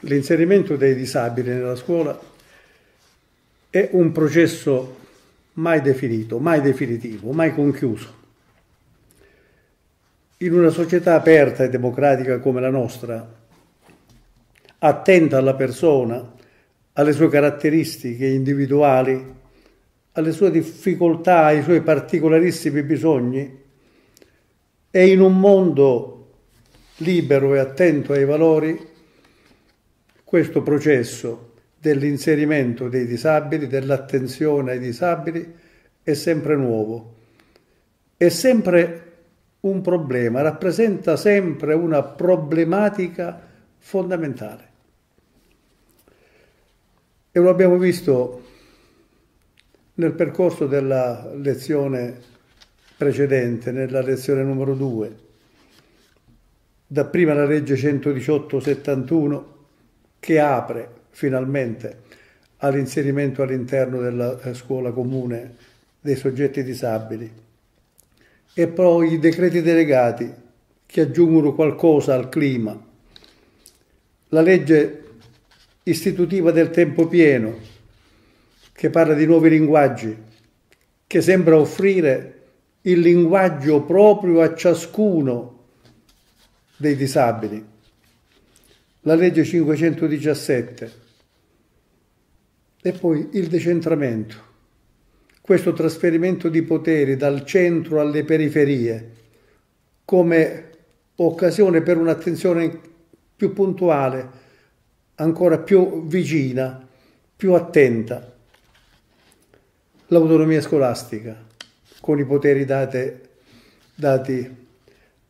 L'inserimento dei disabili nella scuola è un processo mai definito, mai definitivo, mai conchiuso. In una società aperta e democratica come la nostra, attenta alla persona, alle sue caratteristiche individuali, alle sue difficoltà, ai suoi particolarissimi bisogni, e in un mondo libero e attento ai valori, questo processo dell'inserimento dei disabili, dell'attenzione ai disabili, è sempre nuovo, è sempre un problema, rappresenta sempre una problematica fondamentale. E lo abbiamo visto nel percorso della lezione precedente, nella lezione numero 2, dapprima la legge 118-71, che apre finalmente all'inserimento all'interno della scuola comune dei soggetti disabili, e poi i decreti delegati che aggiungono qualcosa al clima, la legge istitutiva del tempo pieno che parla di nuovi linguaggi, che sembra offrire il linguaggio proprio a ciascuno dei disabili, la legge 517 e poi il decentramento, questo trasferimento di poteri dal centro alle periferie come occasione per un'attenzione più puntuale, ancora più vicina, più attenta. L'autonomia scolastica con i poteri dati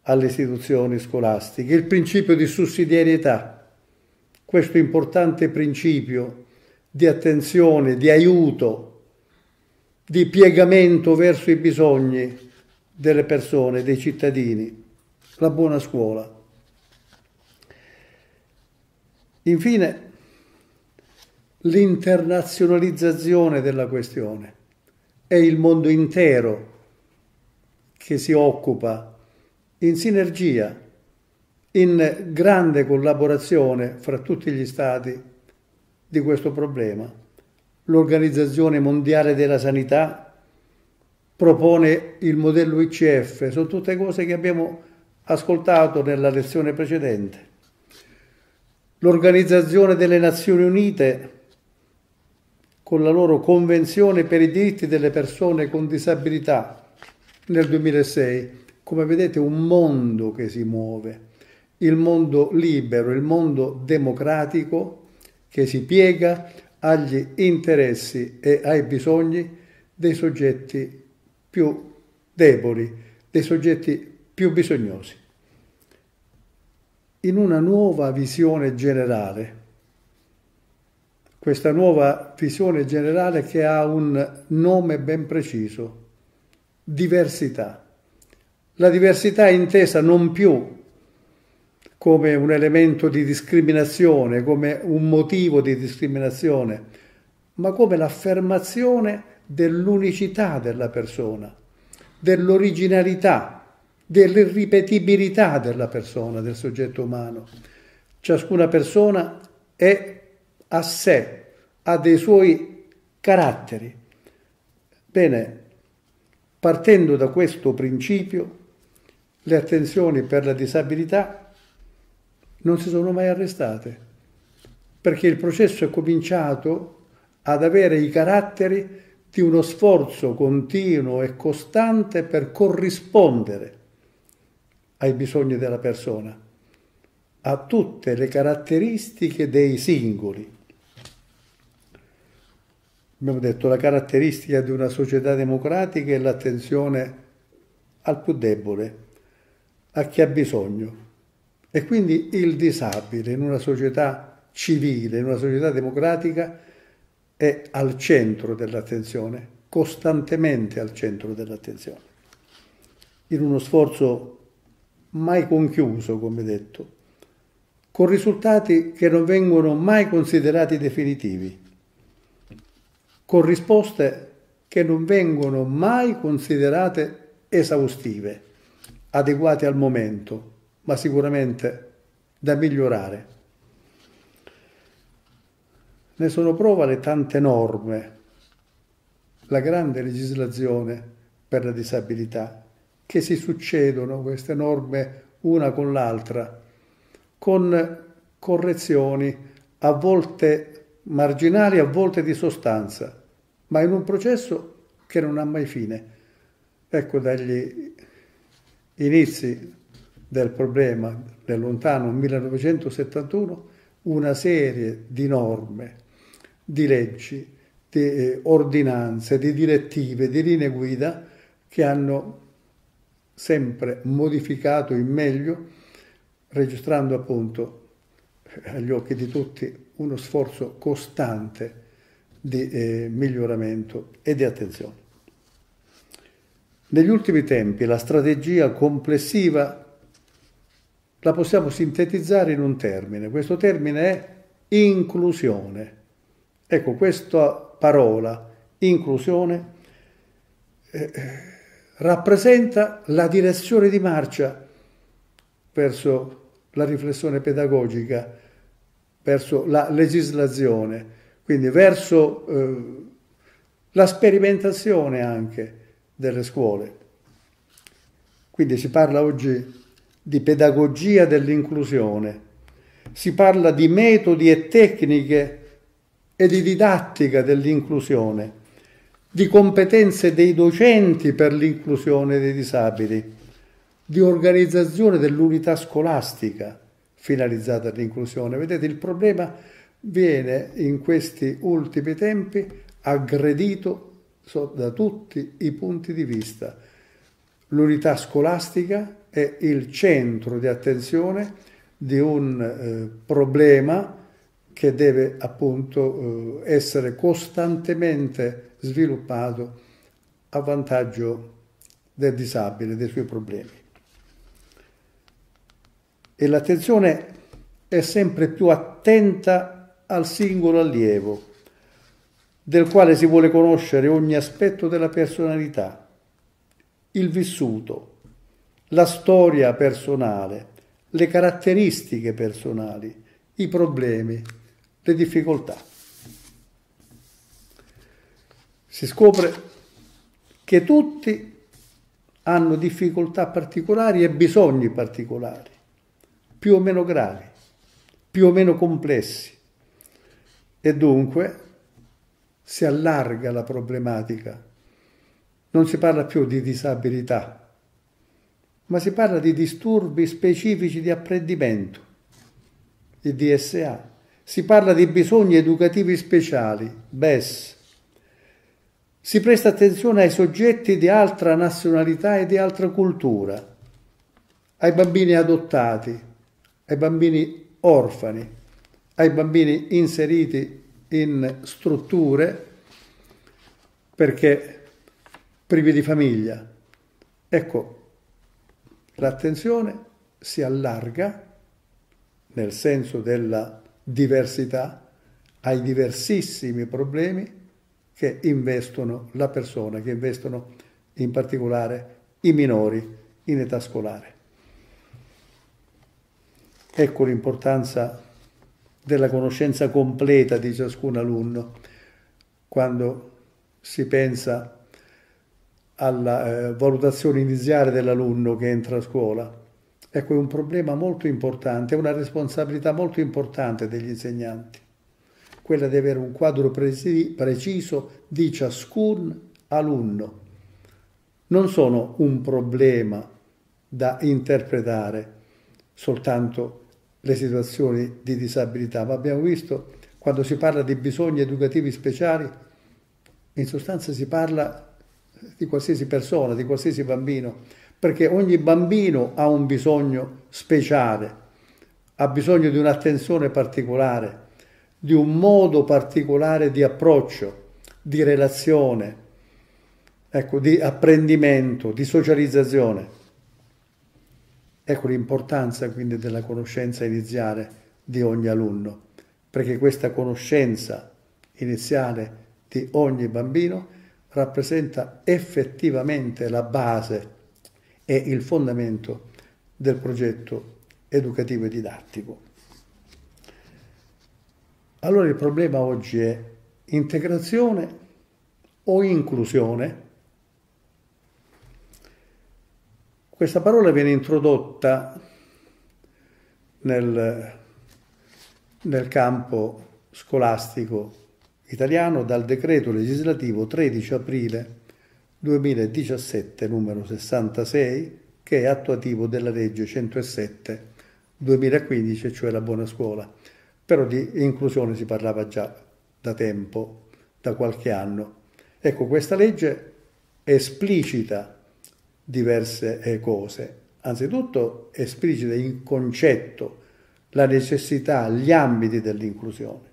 alle istituzioni scolastiche, il principio di sussidiarietà, questo importante principio di attenzione, di aiuto, di piegamento verso i bisogni delle persone, dei cittadini, la buona scuola. Infine, l'internazionalizzazione della questione. È il mondo intero che si occupa in sinergia, in grande collaborazione fra tutti gli Stati di questo problema. L'Organizzazione Mondiale della Sanità propone il modello ICF, sono tutte cose che abbiamo ascoltato nella lezione precedente. L'Organizzazione delle Nazioni Unite, con la loro Convenzione per i diritti delle persone con disabilità nel 2006, come vedete un mondo che si muove, il mondo libero, il mondo democratico che si piega agli interessi e ai bisogni dei soggetti più deboli, dei soggetti più bisognosi. In una nuova visione generale, questa nuova visione generale che ha un nome ben preciso, diversità. La diversità è intesa non più come un elemento di discriminazione, come un motivo di discriminazione, ma come l'affermazione dell'unicità della persona, dell'originalità, dell'irripetibilità della persona, del soggetto umano. Ciascuna persona è a sé, ha dei suoi caratteri. Bene, partendo da questo principio, le attenzioni per la disabilità non si sono mai arrestate, perché il processo è cominciato ad avere i caratteri di uno sforzo continuo e costante per corrispondere ai bisogni della persona, a tutte le caratteristiche dei singoli. Abbiamo detto la caratteristica di una società democratica è l'attenzione al più debole, a chi ha bisogno. E quindi il disabile in una società civile, in una società democratica, è al centro dell'attenzione, costantemente al centro dell'attenzione, in uno sforzo mai conchiuso, come detto, con risultati che non vengono mai considerati definitivi, con risposte che non vengono mai considerate esaustive, adeguate al momento, ma sicuramente da migliorare. Ne sono prova le tante norme, la grande legislazione per la disabilità, che si succedono queste norme una con l'altra, con correzioni a volte marginali, a volte di sostanza, ma in un processo che non ha mai fine. Ecco, dagli inizi del problema, nel lontano 1971, una serie di norme, di leggi, di ordinanze, di direttive, di linee guida che hanno sempre modificato in meglio, registrando appunto agli occhi di tutti uno sforzo costante di miglioramento e di attenzione. Negli ultimi tempi la strategia complessiva la possiamo sintetizzare in un termine. Questo termine è inclusione. Ecco, questa parola, inclusione, rappresenta la direzione di marcia verso la riflessione pedagogica, verso la legislazione, quindi verso la sperimentazione anche delle scuole. Quindi si parla oggi di pedagogia dell'inclusione, si parla di metodi e tecniche e di didattica dell'inclusione, di competenze dei docenti per l'inclusione dei disabili, di organizzazione dell'unità scolastica finalizzata all'inclusione. Vedete, il problema viene in questi ultimi tempi aggredito da tutti i punti di vista. L'unità scolastica è il centro di attenzione di un problema che deve appunto essere costantemente sviluppato a vantaggio del disabile, dei suoi problemi. E l'attenzione è sempre più attenta al singolo allievo, del quale si vuole conoscere ogni aspetto della personalità, il vissuto, la storia personale, le caratteristiche personali, i problemi, le difficoltà. Si scopre che tutti hanno difficoltà particolari e bisogni particolari, più o meno gravi, più o meno complessi, e dunque si allarga la problematica. Non si parla più di disabilità, ma si parla di disturbi specifici di apprendimento, i DSA. Si parla di bisogni educativi speciali, BES. Si presta attenzione ai soggetti di altra nazionalità e di altra cultura, ai bambini adottati, ai bambini orfani, ai bambini inseriti in strutture perché privi di famiglia. Ecco, l'attenzione si allarga nel senso della diversità ai diversissimi problemi che investono la persona, che investono in particolare i minori in età scolare. Ecco l'importanza della conoscenza completa di ciascun alunno quando si pensa alla valutazione iniziale dell'alunno che entra a scuola. Ecco, è un problema molto importante, è una responsabilità molto importante degli insegnanti, quella di avere un quadro preciso di ciascun alunno. Non sono un problema da interpretare soltanto le situazioni di disabilità, ma abbiamo visto, quando si parla di bisogni educativi speciali, in sostanza si parla di qualsiasi persona, di qualsiasi bambino, perché ogni bambino ha un bisogno speciale, ha bisogno di un'attenzione particolare, di un modo particolare di approccio, di relazione, ecco, di apprendimento, di socializzazione. Ecco l'importanza quindi della conoscenza iniziale di ogni alunno, perché questa conoscenza iniziale di ogni bambino rappresenta effettivamente la base e il fondamento del progetto educativo e didattico. Allora il problema oggi è integrazione o inclusione? Questa parola viene introdotta nel campo scolastico italiano dal decreto legislativo 13 aprile 2017 numero 66, che è attuativo della legge 107 2015, cioè la Buona Scuola. Però di inclusione si parlava già da tempo, da qualche anno. Ecco, questa legge esplicita diverse cose. Anzitutto esplicita in concetto la necessità, gli ambiti dell'inclusione.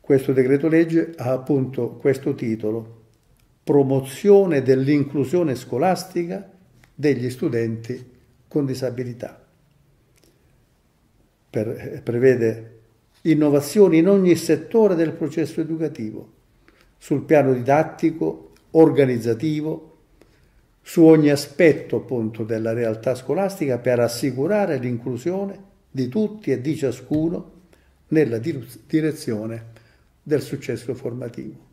Questo decreto legge ha appunto questo titolo: promozione dell'inclusione scolastica degli studenti con disabilità. Prevede innovazioni in ogni settore del processo educativo, sul piano didattico, organizzativo, su ogni aspetto appunto della realtà scolastica, per assicurare l'inclusione di tutti e di ciascuno nella direzione del successo formativo.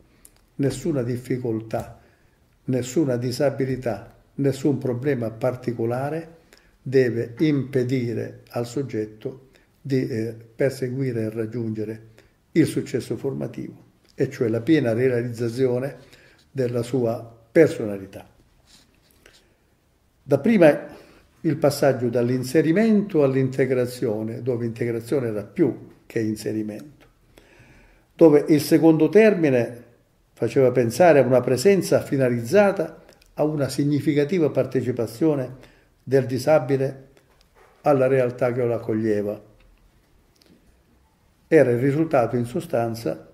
Nessuna difficoltà, nessuna disabilità, nessun problema particolare deve impedire al soggetto di perseguire e raggiungere il successo formativo, e cioè la piena realizzazione della sua personalità. Dapprima il passaggio dall'inserimento all'integrazione, dove integrazione era più che inserimento, dove il secondo termine faceva pensare a una presenza finalizzata a una significativa partecipazione del disabile alla realtà che lo accoglieva. Era il risultato in sostanza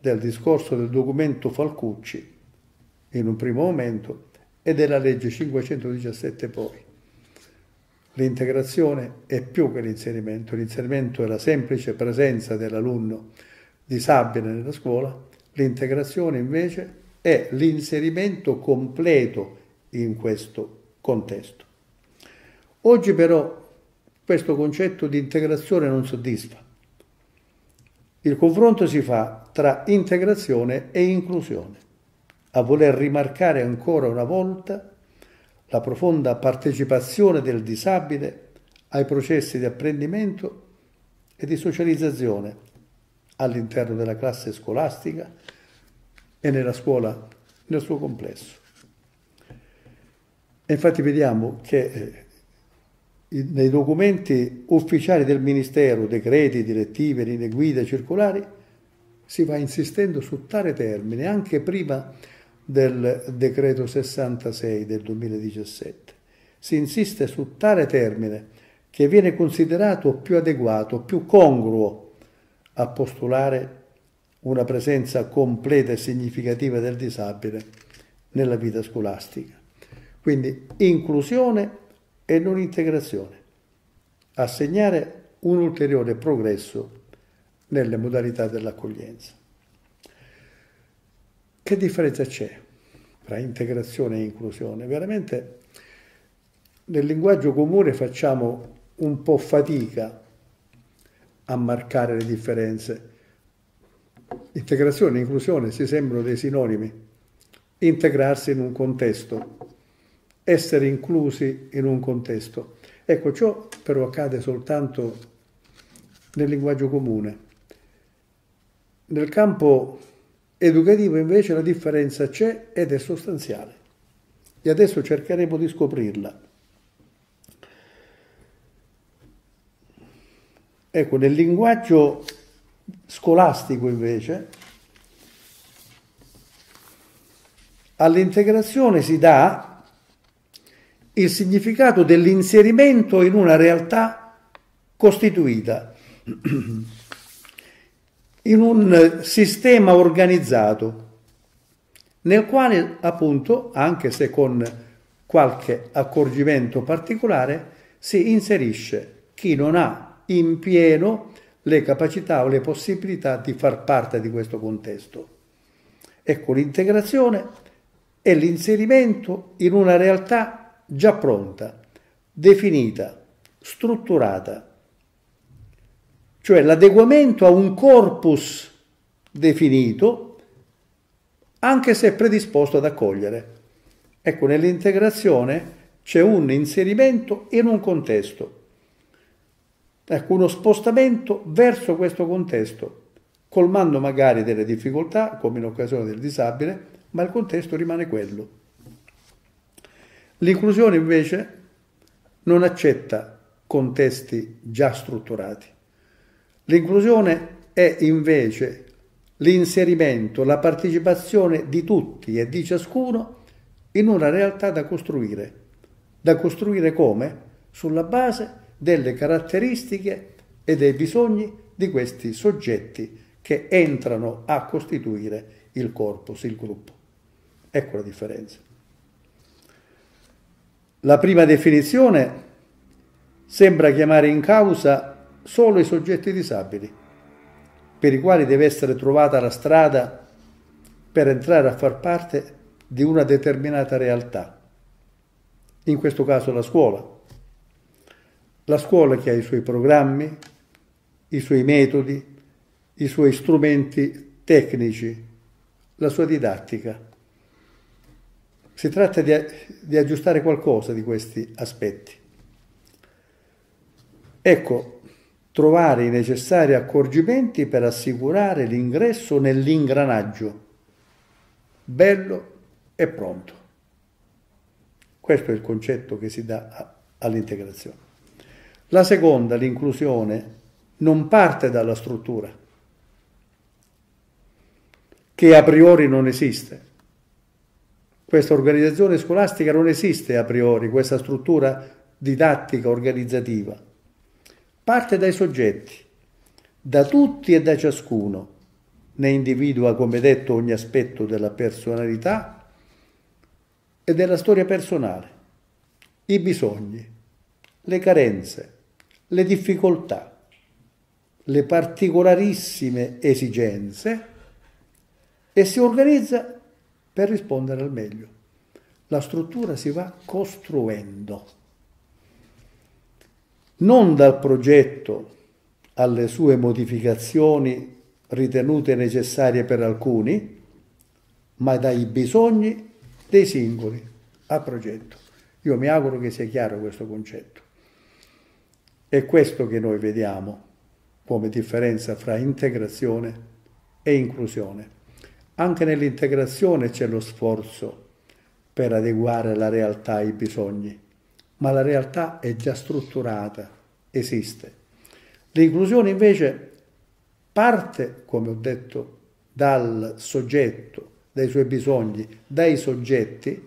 del discorso del documento Falcucci in un primo momento e della legge 517 poi. L'integrazione è più che l'inserimento. L'inserimento è la semplice presenza dell'alunno disabile nella scuola. L'integrazione invece è l'inserimento completo in questo contesto. Oggi però questo concetto di integrazione non soddisfa. Il confronto si fa tra integrazione e inclusione, a voler rimarcare ancora una volta la profonda partecipazione del disabile ai processi di apprendimento e di socializzazione all'interno della classe scolastica e nella scuola nel suo complesso. E infatti vediamo che nei documenti ufficiali del Ministero, decreti, direttive, linee guida, circolari, si va insistendo su tale termine anche prima del decreto 66 del 2017. Si insiste su tale termine, che viene considerato più adeguato, più congruo a postulare una presenza completa e significativa del disabile nella vita scolastica. Quindi inclusione e non integrazione, a segnare un ulteriore progresso nelle modalità dell'accoglienza. Che differenza c'è tra integrazione e inclusione? Veramente nel linguaggio comune facciamo un po' fatica a marcare le differenze. Integrazione e inclusione si sembrano dei sinonimi. Integrarsi in un contesto, essere inclusi in un contesto. Ecco, ciò però accade soltanto nel linguaggio comune. Nel campo educativo invece la differenza c'è ed è sostanziale, e adesso cercheremo di scoprirla. Ecco, nel linguaggio scolastico invece all'integrazione si dà il significato dell'inserimento in una realtà costituita, in un sistema organizzato, nel quale appunto, anche se con qualche accorgimento particolare, si inserisce chi non ha in pieno le capacità o le possibilità di far parte di questo contesto. Ecco, l'integrazione è l'inserimento in una realtà già pronta, definita, strutturata, cioè l'adeguamento a un corpus definito, anche se predisposto ad accogliere. Ecco, nell'integrazione c'è un inserimento in un contesto, ecco, uno spostamento verso questo contesto, colmando magari delle difficoltà, come in occasione del disabile, ma il contesto rimane quello. L'inclusione invece non accetta contesti già strutturati. L'inclusione è invece l'inserimento, la partecipazione di tutti e di ciascuno in una realtà da costruire. Da costruire come? Sulla base delle caratteristiche e dei bisogni di questi soggetti che entrano a costituire il corpus, il gruppo. Ecco la differenza. La prima definizione sembra chiamare in causa solo i soggetti disabili, per i quali deve essere trovata la strada per entrare a far parte di una determinata realtà, in questo caso la scuola. La scuola che ha i suoi programmi, i suoi metodi, i suoi strumenti tecnici, la sua didattica. Si tratta di aggiustare qualcosa di questi aspetti. Ecco, trovare i necessari accorgimenti per assicurare l'ingresso nell'ingranaggio bello e pronto. Questo è il concetto che si dà all'integrazione. La seconda, l'inclusione, non parte dalla struttura, che a priori non esiste. Questa organizzazione scolastica non esiste a priori, questa struttura didattica organizzativa. Parte dai soggetti, da tutti e da ciascuno, ne individua, come detto, ogni aspetto della personalità e della storia personale, i bisogni, le carenze, le difficoltà, le particolarissime esigenze, e si organizza per rispondere al meglio. La struttura si va costruendo, non dal progetto alle sue modificazioni ritenute necessarie per alcuni, ma dai bisogni dei singoli a progetto. Io mi auguro che sia chiaro questo concetto. È questo che noi vediamo come differenza fra integrazione e inclusione. Anche nell'integrazione c'è lo sforzo per adeguare la realtà ai bisogni, ma la realtà è già strutturata, esiste. L'inclusione invece parte, come ho detto, dal soggetto, dai suoi bisogni, dai soggetti,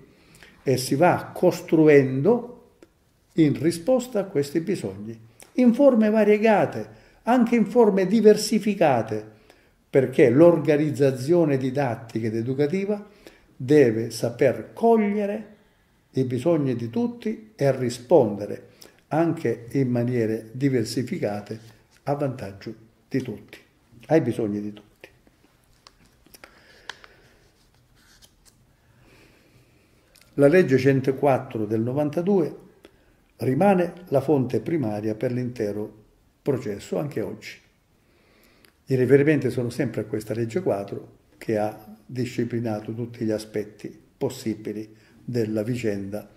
e si va costruendo in risposta a questi bisogni, in forme variegate, anche in forme diversificate, perché l'organizzazione didattica ed educativa deve saper cogliere i bisogni di tutti e rispondere anche in maniere diversificate a vantaggio di tutti, ai bisogni di tutti. La legge 104 del 92 rimane la fonte primaria per l'intero processo anche oggi. I riferimenti sono sempre a questa legge 4 che ha disciplinato tutti gli aspetti possibili della vicenda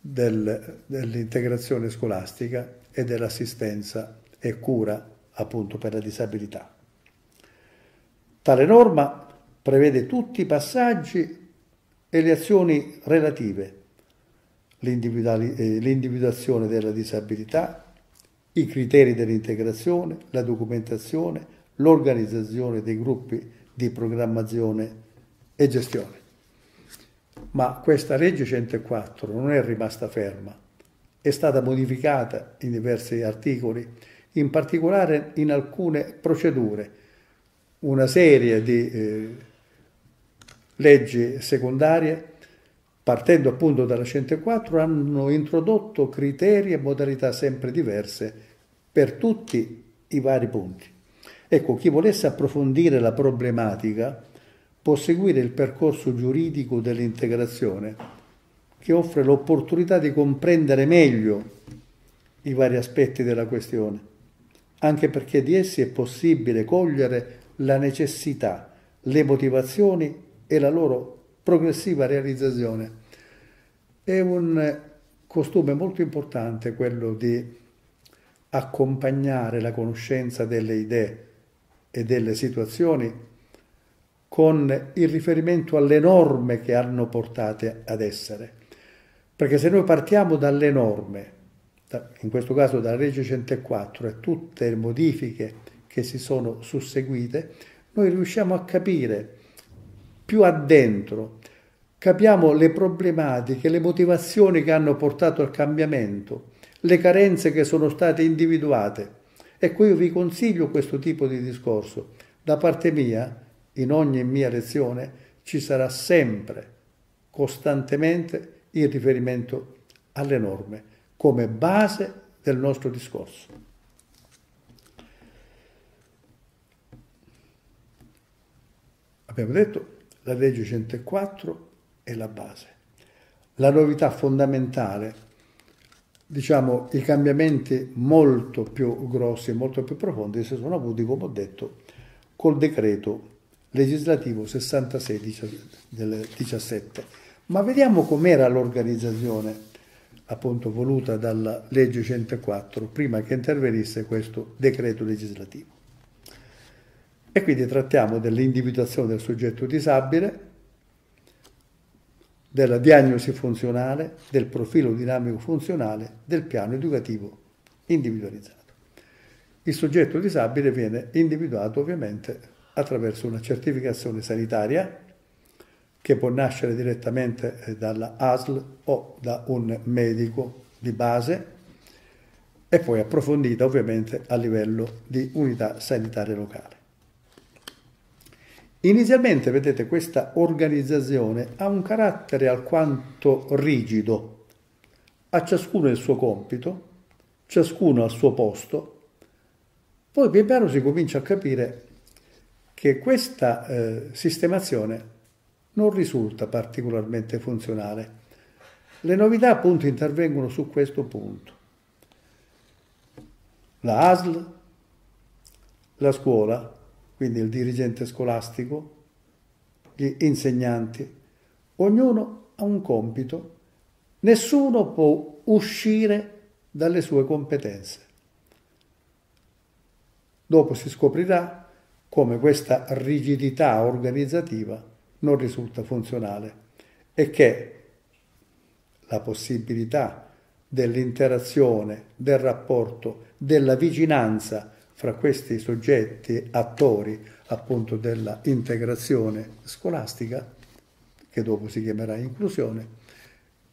dell'integrazione scolastica e dell'assistenza e cura appunto per la disabilità. Tale norma prevede tutti i passaggi e le azioni relative, l'individuazione della disabilità, i criteri dell'integrazione, la documentazione, l'organizzazione dei gruppi di programmazione e gestione. Ma questa legge 104 non è rimasta ferma, è stata modificata in diversi articoli, in particolare in alcune procedure, una serie di leggi secondarie, partendo appunto dalla 104, hanno introdotto criteri e modalità sempre diverse per tutti i vari punti. Ecco, chi volesse approfondire la problematica può seguire il percorso giuridico dell'integrazione, che offre l'opportunità di comprendere meglio i vari aspetti della questione, anche perché di essi è possibile cogliere la necessità, le motivazioni e la loro progressiva realizzazione. È un costume molto importante quello di accompagnare la conoscenza delle idee e delle situazioni con il riferimento alle norme che hanno portate ad essere. Perché se noi partiamo dalle norme, in questo caso dalla legge 104 e tutte le modifiche che si sono susseguite, noi riusciamo a capire più addentro, capiamo le problematiche, le motivazioni che hanno portato al cambiamento, le carenze che sono state individuate. Ecco, io vi consiglio questo tipo di discorso. Da parte mia, in ogni mia lezione, ci sarà sempre, costantemente, il riferimento alle norme come base del nostro discorso. Abbiamo detto, la legge 104 è la base. La novità fondamentale, diciamo, i cambiamenti molto più grossi e molto più profondi si sono avuti, come ho detto, col decreto legislativo 66 del 17. Ma vediamo com'era l'organizzazione, appunto, voluta dalla legge 104 prima che intervenisse questo decreto legislativo. E quindi trattiamo dell'individuazione del soggetto disabile, della diagnosi funzionale, del profilo dinamico funzionale, del piano educativo individualizzato. Il soggetto disabile viene individuato ovviamente attraverso una certificazione sanitaria che può nascere direttamente dalla ASL o da un medico di base e poi approfondita ovviamente a livello di unità sanitaria locale. Inizialmente, vedete, questa organizzazione ha un carattere alquanto rigido, a ciascuno il suo compito, ciascuno al suo posto. Poi pian piano si comincia a capire che questa sistemazione non risulta particolarmente funzionale. Le novità appunto intervengono su questo punto. La ASL, la scuola, quindi il dirigente scolastico, gli insegnanti, ognuno ha un compito, nessuno può uscire dalle sue competenze. Dopo si scoprirà come questa rigidità organizzativa non risulta funzionale e che la possibilità dell'interazione, del rapporto, della vicinanza fra questi soggetti attori appunto della integrazione scolastica, che dopo si chiamerà inclusione,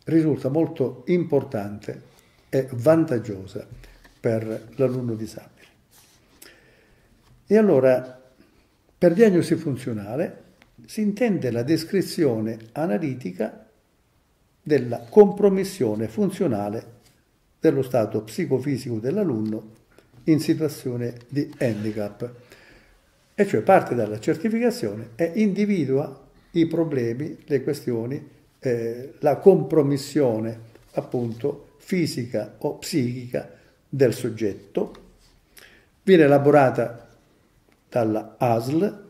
risulta molto importante e vantaggiosa per l'alunno disabile. E allora, per diagnosi funzionale si intende la descrizione analitica della compromissione funzionale dello stato psicofisico dell'alunno in situazione di handicap, e cioè parte dalla certificazione e individua i problemi, le questioni, la compromissione appunto fisica o psichica del soggetto. Viene elaborata dalla ASL,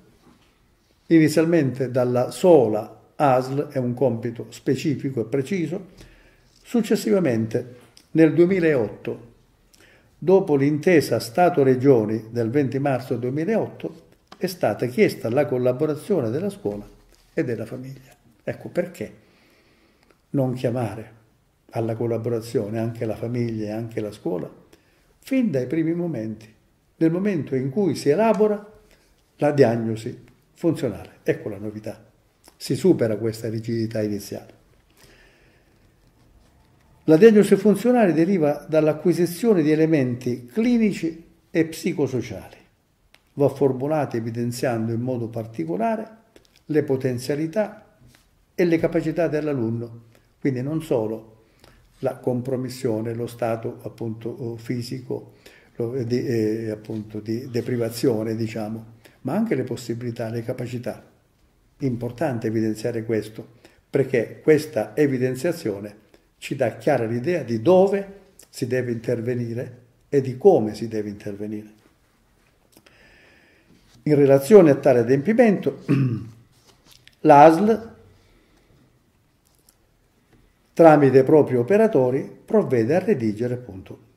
inizialmente dalla sola ASL, è un compito specifico e preciso, successivamente nel 2008, dopo l'intesa Stato-Regioni del 20 marzo 2008, è stata chiesta la collaborazione della scuola e della famiglia. Ecco perché non chiamare alla collaborazione anche la famiglia e anche la scuola fin dai primi momenti, nel momento in cui si elabora la diagnosi funzionale. Ecco la novità. Si supera questa rigidità iniziale. La diagnosi funzionale deriva dall'acquisizione di elementi clinici e psicosociali. Va formulata evidenziando in modo particolare le potenzialità e le capacità dell'alunno, quindi non solo la compromissione, lo stato appunto fisico di deprivazione, diciamo, ma anche le possibilità, le capacità. Importante evidenziare questo, perché questa evidenziazione ci dà chiara l'idea di dove si deve intervenire e di come si deve intervenire. In relazione a tale adempimento, l'ASL, tramite i propri operatori, provvede a redigere appunto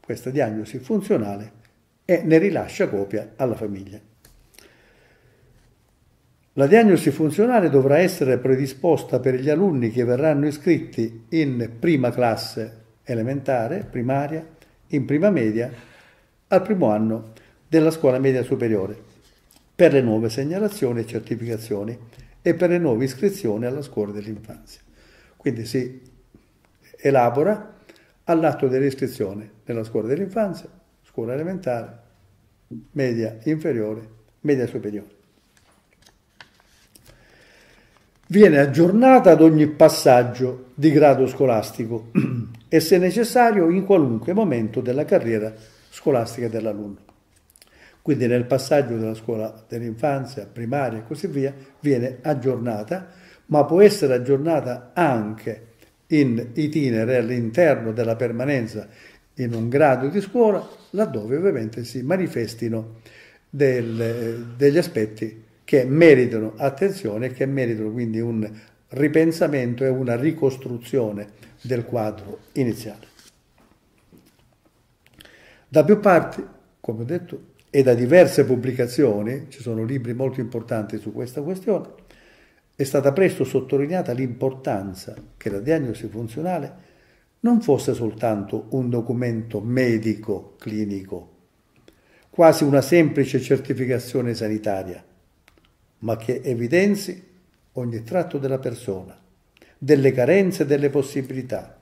questa diagnosi funzionale e ne rilascia copia alla famiglia. La diagnosi funzionale dovrà essere predisposta per gli alunni che verranno iscritti in prima classe elementare, primaria, in prima media, al primo anno della scuola media superiore, per le nuove segnalazioni e certificazioni e per le nuove iscrizioni alla scuola dell'infanzia. Quindi si elabora all'atto dell'iscrizione nella scuola dell'infanzia, scuola elementare, media inferiore, media superiore. Viene aggiornata ad ogni passaggio di grado scolastico e, se necessario, in qualunque momento della carriera scolastica dell'alunno. Quindi nel passaggio della scuola dell'infanzia, primaria e così via, viene aggiornata, ma può essere aggiornata anche in itinere all'interno della permanenza in un grado di scuola, laddove ovviamente si manifestino degli aspetti che meritano attenzione e che meritano quindi un ripensamento e una ricostruzione del quadro iniziale. Da più parti, come ho detto, e da diverse pubblicazioni, ci sono libri molto importanti su questa questione, è stata presto sottolineata l'importanza che la diagnosi funzionale non fosse soltanto un documento medico-clinico, quasi una semplice certificazione sanitaria, ma che evidenzi ogni tratto della persona, delle carenze e delle possibilità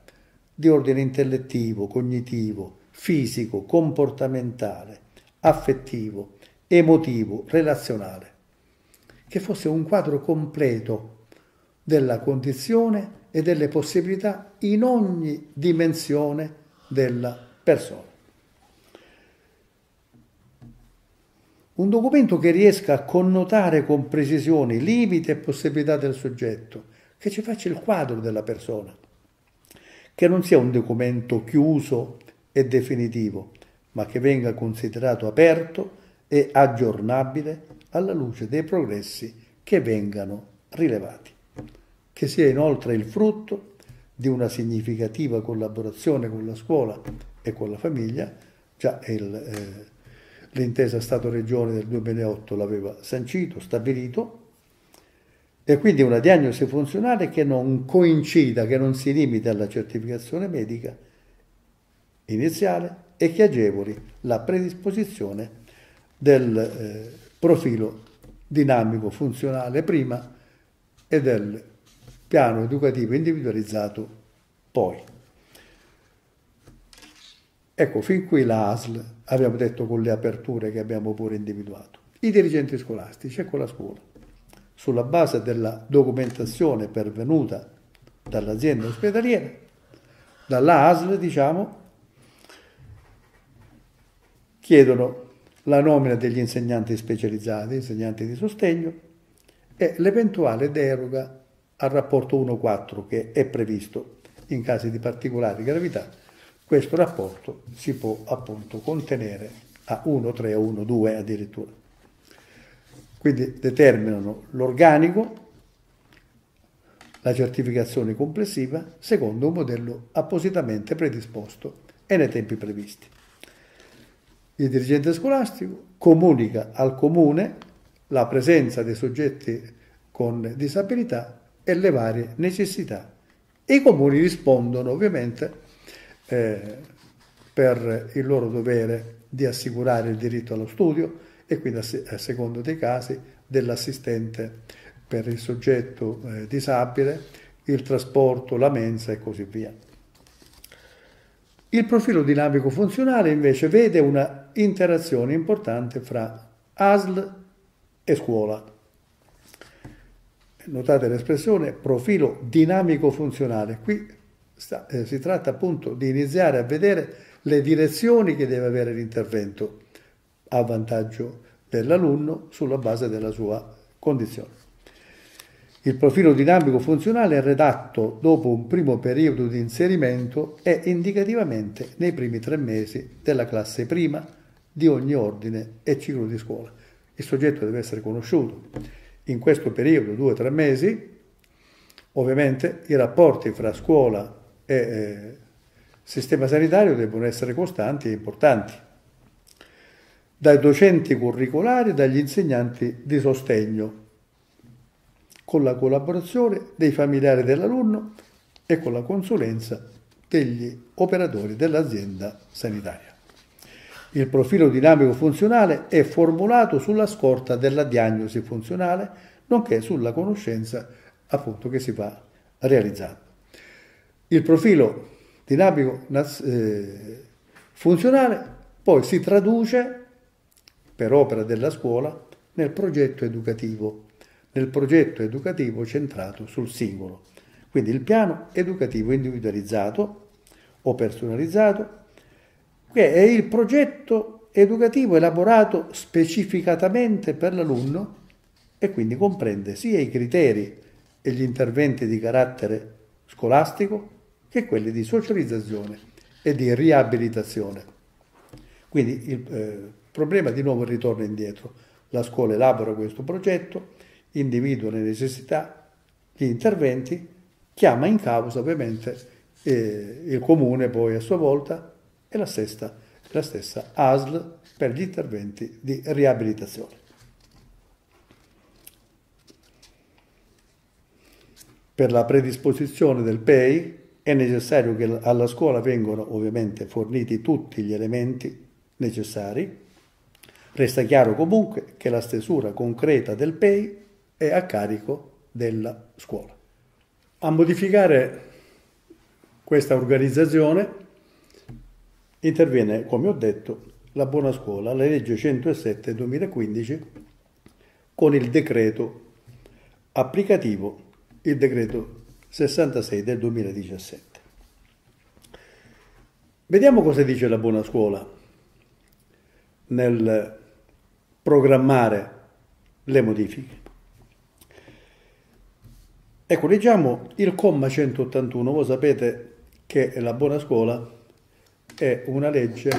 di ordine intellettivo, cognitivo, fisico, comportamentale, affettivo, emotivo, relazionale, che fosse un quadro completo della condizione e delle possibilità in ogni dimensione della persona. Un documento che riesca a connotare con precisione limiti e possibilità del soggetto, che ci faccia il quadro della persona, che non sia un documento chiuso e definitivo, ma che venga considerato aperto e aggiornabile alla luce dei progressi che vengano rilevati, che sia inoltre il frutto di una significativa collaborazione con la scuola e con la famiglia. Già l'intesa Stato-Regione del 2008 l'aveva sancito, stabilito, e quindi una diagnosi funzionale che non coincida, che non si limita alla certificazione medica iniziale e che agevoli la predisposizione del profilo dinamico funzionale prima e del piano educativo individualizzato poi. Ecco, fin qui la ASL, abbiamo detto, con le aperture che abbiamo pure individuato. I dirigenti scolastici e con la scuola, sulla base della documentazione pervenuta dall'azienda ospedaliera, dalla ASL, diciamo, chiedono la nomina degli insegnanti specializzati, insegnanti di sostegno, e l'eventuale deroga al rapporto 1-4 che è previsto in casi di particolare gravità. Questo rapporto si può appunto contenere a 1-3 o 1-2 addirittura. Quindi determinano l'organico, la certificazione complessiva, secondo un modello appositamente predisposto e nei tempi previsti. Il dirigente scolastico comunica al comune la presenza dei soggetti con disabilità e le varie necessità. I comuni rispondono ovviamente per il loro dovere di assicurare il diritto allo studio e quindi, a secondo dei casi, dell'assistente per il soggetto disabile, il trasporto, la mensa e così via. Il profilo dinamico funzionale invece vede una interazione importante fra ASL e scuola. Notate l'espressione profilo dinamico funzionale. Qui si tratta appunto di iniziare a vedere le direzioni che deve avere l'intervento a vantaggio dell'alunno sulla base della sua condizione. Il profilo dinamico funzionale è redatto dopo un primo periodo di inserimento e indicativamente nei primi 3 mesi della classe prima di ogni ordine e ciclo di scuola. il soggetto deve essere conosciuto. In questo periodo, 2 o 3 mesi, ovviamente i rapporti fra scuola e sistema sanitario devono essere costanti e importanti, dai docenti curricolari e dagli insegnanti di sostegno, con la collaborazione dei familiari dell'alunno e con la consulenza degli operatori dell'azienda sanitaria. Il profilo dinamico funzionale è formulato sulla scorta della diagnosi funzionale, nonché sulla conoscenza appunto che si va realizzando. Il profilo dinamico funzionale poi si traduce per opera della scuola nel progetto educativo centrato sul singolo. Quindi il piano educativo individualizzato o personalizzato, che è il progetto educativo elaborato specificatamente per l'alunno e quindi comprende sia i criteri e gli interventi di carattere scolastico che quelli di socializzazione e di riabilitazione. Quindi il problema di nuovo ritorna indietro. La scuola elabora questo progetto, individua le necessità, gli interventi, chiama in causa ovviamente il comune poi a sua volta e la stessa ASL per gli interventi di riabilitazione. Per la predisposizione del PEI è necessario che alla scuola vengano ovviamente forniti tutti gli elementi necessari. Resta chiaro comunque che la stesura concreta del PEI è a carico della scuola. A modificare questa organizzazione interviene, come ho detto, la Buona Scuola, la legge 107 2015 con il decreto applicativo, il decreto 66 del 2017. Vediamo cosa dice la Buona Scuola nel programmare le modifiche. Ecco, leggiamo il comma 181. Voi sapete che la Buona Scuola è una legge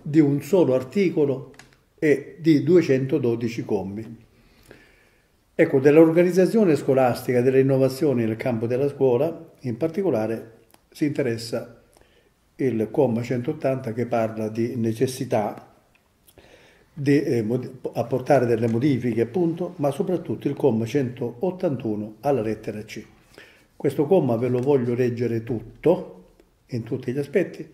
di un solo articolo e di 212 commi. Ecco, dell'organizzazione scolastica e delle innovazioni nel campo della scuola, in particolare, si interessa il comma 180 che parla di necessità di apportare delle modifiche, appunto, ma soprattutto il comma 181 alla lettera C. Questo comma ve lo voglio leggere tutto, in tutti gli aspetti,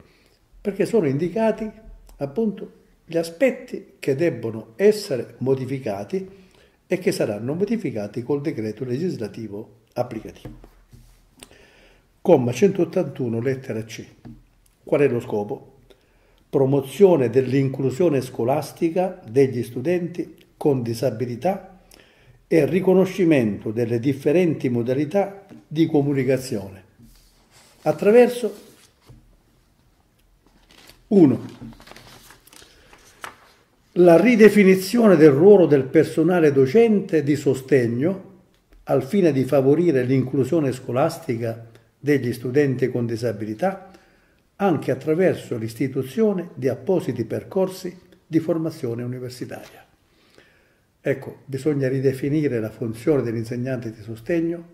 perché sono indicati appunto gli aspetti che debbono essere modificati e che saranno modificati col decreto legislativo applicativo. Comma 181, lettera C. Qual è lo scopo? Promozione dell'inclusione scolastica degli studenti con disabilità e riconoscimento delle differenti modalità di comunicazione attraverso 1. La ridefinizione del ruolo del personale docente di sostegno al fine di favorire l'inclusione scolastica degli studenti con disabilità anche attraverso l'istituzione di appositi percorsi di formazione universitaria. Ecco, bisogna ridefinire la funzione dell'insegnante di sostegno,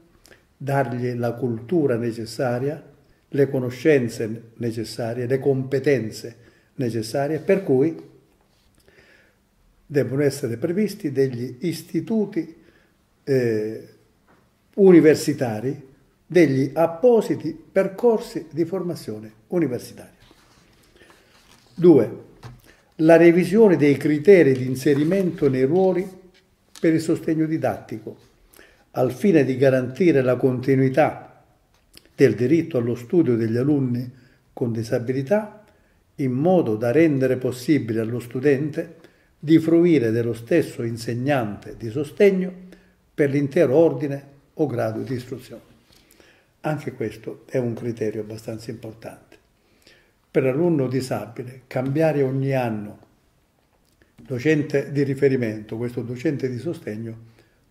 dargli la cultura necessaria, le conoscenze necessarie, le competenze necessarie, per cui devono essere previsti degli istituti universitari, degli appositi percorsi di formazione universitaria. 2. La revisione dei criteri di inserimento nei ruoli per il sostegno didattico, al fine di garantire la continuità del diritto allo studio degli alunni con disabilità, in modo da rendere possibile allo studente di fruire dello stesso insegnante di sostegno per l'intero ordine o grado di istruzione. Anche questo è un criterio abbastanza importante. Per l'alunno disabile, cambiare ogni anno docente di riferimento, questo docente di sostegno,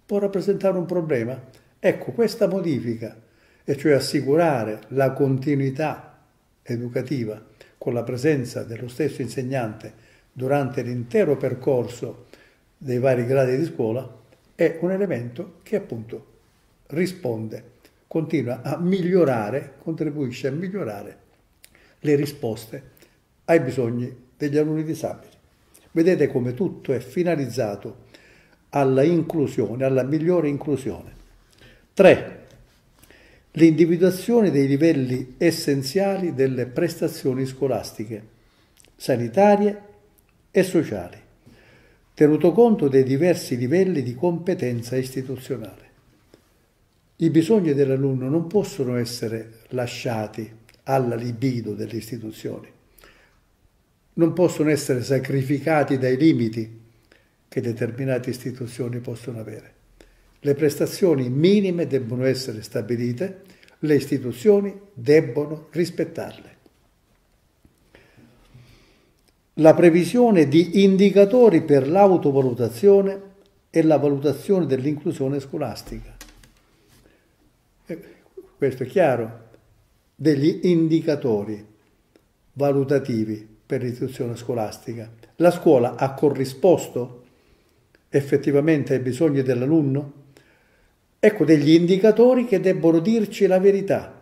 può rappresentare un problema. Ecco, questa modifica, e cioè assicurare la continuità educativa con la presenza dello stesso insegnante durante l'intero percorso dei vari gradi di scuola, è un elemento che appunto risponde, continua a migliorare, contribuisce a migliorare le risposte ai bisogni degli alunni disabili. Vedete come tutto è finalizzato alla inclusione, alla migliore inclusione. 3. L'individuazione dei livelli essenziali delle prestazioni scolastiche, sanitarie e sociali, tenuto conto dei diversi livelli di competenza istituzionale. I bisogni dell'alunno non possono essere lasciati alla libido delle istituzioni, non possono essere sacrificati dai limiti che determinate istituzioni possono avere. Le prestazioni minime debbono essere stabilite, le istituzioni debbono rispettarle. La previsione di indicatori per l'autovalutazione e la valutazione dell'inclusione scolastica. Questo è chiaro, degli indicatori valutativi per l'istituzione scolastica. La scuola ha corrisposto effettivamente ai bisogni dell'alunno? Ecco degli indicatori che debbono dirci la verità,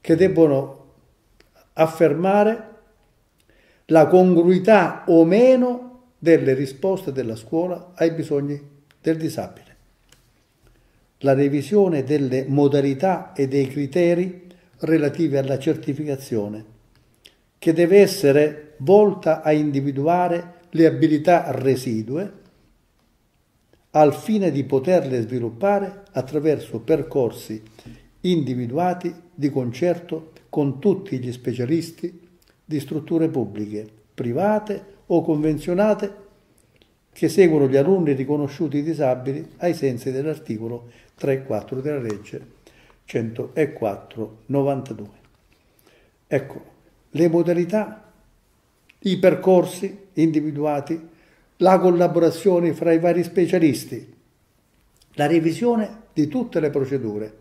che debbono affermare la congruità o meno delle risposte della scuola ai bisogni del disabile. La revisione delle modalità e dei criteri relativi alla certificazione, che deve essere volta a individuare le abilità residue al fine di poterle sviluppare attraverso percorsi individuati di concerto con tutti gli specialisti di strutture pubbliche, private o convenzionate che seguono gli alunni riconosciuti disabili ai sensi dell'articolo 3 e 4 della legge 104-92. Ecco, le modalità, i percorsi individuati, la collaborazione fra i vari specialisti, la revisione di tutte le procedure.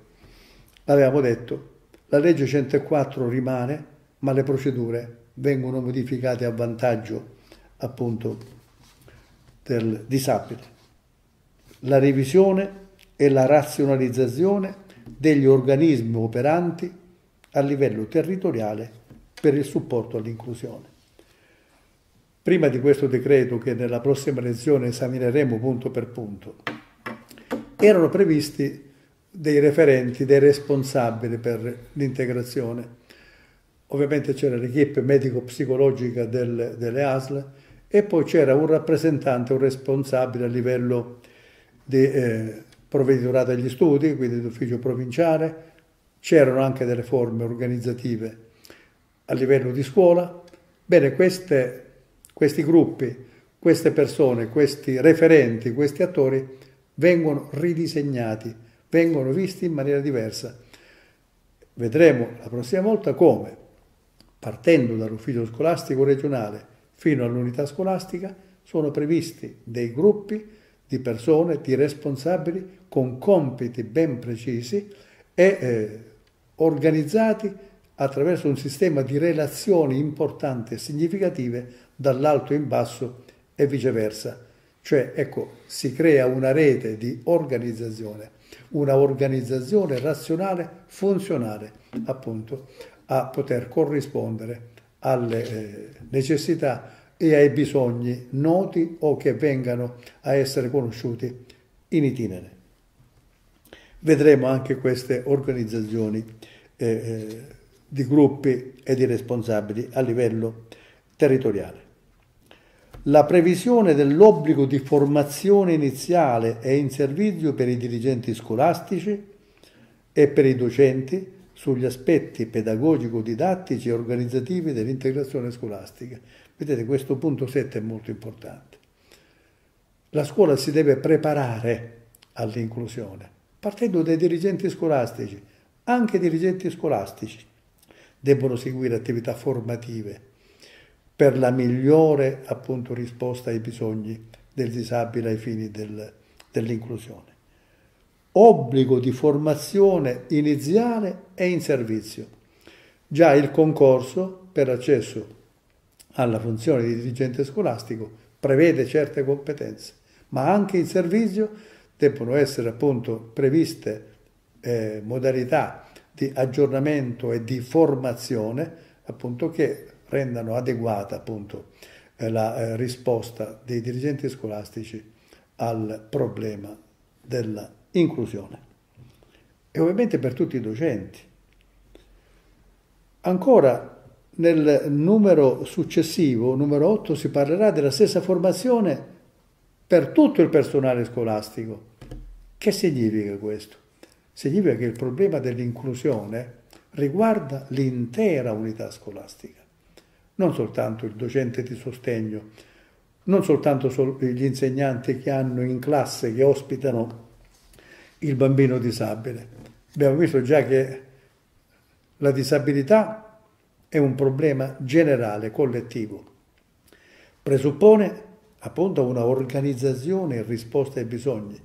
L'avevamo detto, la legge 104 rimane, ma le procedure vengono modificate a vantaggio appunto del disabile. La revisione e la razionalizzazione degli organismi operanti a livello territoriale per il supporto all'inclusione. Prima di questo decreto, che nella prossima lezione esamineremo punto per punto, erano previsti dei referenti, dei responsabili per l'integrazione. Ovviamente c'era l'equipe medico-psicologica delle ASL e poi c'era un rappresentante, un responsabile a livello di provveditorato agli studi, quindi d'ufficio provinciale. C'erano anche delle forme organizzative a livello di scuola. Bene, questi gruppi, queste persone, questi referenti, questi attori vengono ridisegnati, vengono visti in maniera diversa. Vedremo la prossima volta come, partendo dall'ufficio scolastico regionale fino all'unità scolastica, sono previsti dei gruppi di persone, di responsabili con compiti ben precisi e organizzati attraverso un sistema di relazioni importanti e significative dall'alto in basso e viceversa. Cioè, ecco, si crea una rete di organizzazione, una organizzazione razionale, funzionale, appunto, a poter corrispondere alle necessità e ai bisogni noti o che vengano a essere conosciuti in itinere. Vedremo anche queste organizzazioni di gruppi e di responsabili a livello territoriale. La previsione dell'obbligo di formazione iniziale e in servizio per i dirigenti scolastici e per i docenti sugli aspetti pedagogico-didattici e organizzativi dell'integrazione scolastica. Vedete, questo punto 7 è molto importante. La scuola si deve preparare all'inclusione, partendo dai dirigenti scolastici. Anche i dirigenti scolastici debbono seguire attività formative per la migliore, appunto, risposta ai bisogni del disabile ai fini dell'inclusione. Obbligo di formazione iniziale e in servizio. Già il concorso per l'accesso alla funzione di dirigente scolastico prevede certe competenze, ma anche in servizio debbono essere appunto previste modalità di aggiornamento e di formazione appunto che rendano adeguata appunto la risposta dei dirigenti scolastici al problema della inclusione. E ovviamente per tutti i docenti. Ancora nel numero successivo, numero 8, si parlerà della stessa formazione per tutto il personale scolastico. Che significa questo? Significa che il problema dell'inclusione riguarda l'intera unità scolastica, non soltanto il docente di sostegno, non soltanto gli insegnanti che hanno in classe, che ospitano il bambino disabile. Abbiamo visto già che la disabilità è un problema generale, collettivo. Presuppone appunto una organizzazione in risposta ai bisogni,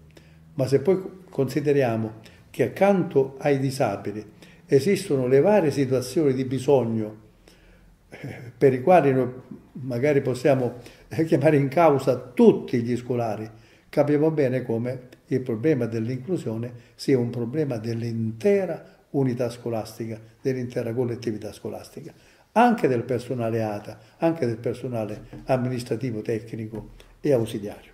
ma se poi consideriamo che accanto ai disabili esistono le varie situazioni di bisogno per i quali noi magari possiamo chiamare in causa tutti gli scolari, capiamo bene come il problema dell'inclusione sia un problema dell'intera unità scolastica, dell'intera collettività scolastica, anche del personale ATA, anche del personale amministrativo, tecnico e ausiliario.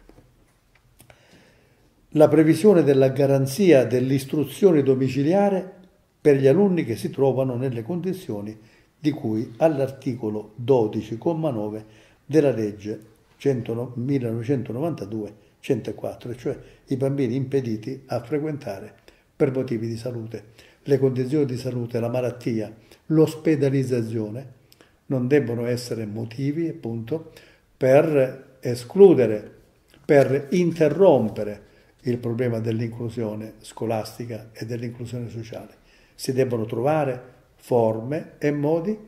La previsione della garanzia dell'istruzione domiciliare per gli alunni che si trovano nelle condizioni di cui all'articolo 12,9 della legge 1992-104, cioè i bambini impediti a frequentare per motivi di salute. Le condizioni di salute, la malattia, l'ospedalizzazione non debbono essere motivi appunto per escludere, per interrompere il problema dell'inclusione scolastica e dell'inclusione sociale. Si debbono trovare forme e modi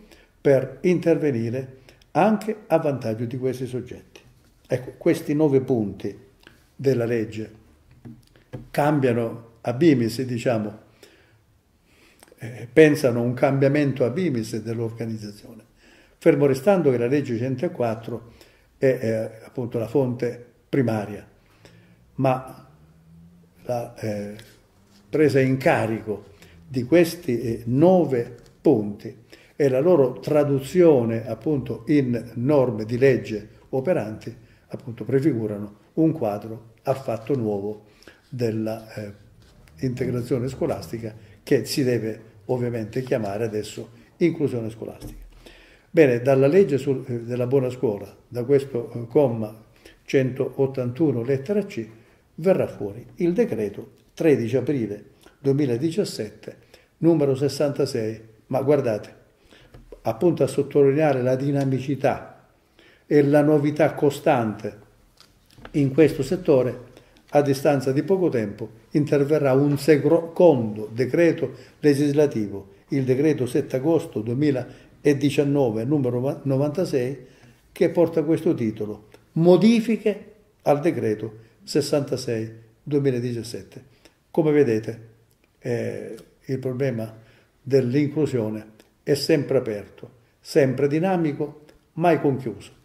per intervenire anche a vantaggio di questi soggetti. Ecco, questi 9 punti della legge cambiano a bimis, diciamo, pensano un cambiamento a bimis dell'organizzazione, fermo restando che la legge 104 è appunto la fonte primaria, ma la presa in carico di questi 9 punti e la loro traduzione appunto in norme di legge operanti appunto prefigurano un quadro affatto nuovo della integrazione scolastica, che si deve ovviamente chiamare adesso inclusione scolastica. Bene, dalla legge della Buona Scuola, da questo comma 181 lettera C, verrà fuori il decreto 13 aprile 2017 numero 66, ma guardate, appunto a sottolineare la dinamicità e la novità costante in questo settore, a distanza di poco tempo interverrà un secondo decreto legislativo, il decreto 7 agosto 2019 numero 96, che porta questo titolo: modifiche al decreto 66 2017. Come vedete, il problema dell'inclusione è sempre aperto, sempre dinamico, mai conchiuso.